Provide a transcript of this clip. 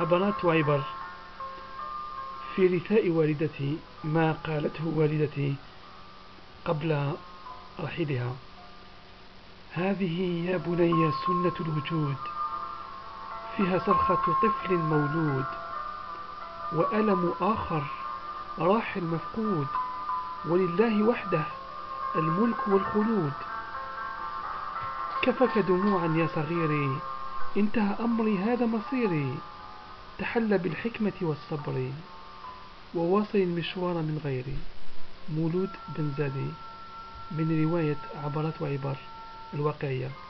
عبرات وعبر في رثاء والدتي ما قالته والدتي قبل رحيلها. هذه يا بني سنة الوجود، فيها صرخة طفل مولود وألم آخر راح مفقود، ولله وحده الملك والخلود. كفك دموعا يا صغيري، انتهى أمري هذا مصيري، تحلى بالحكمة والصبر وواصل المشوار من غيري. مولود بن زادي من رواية عبرات وعبر الواقعية.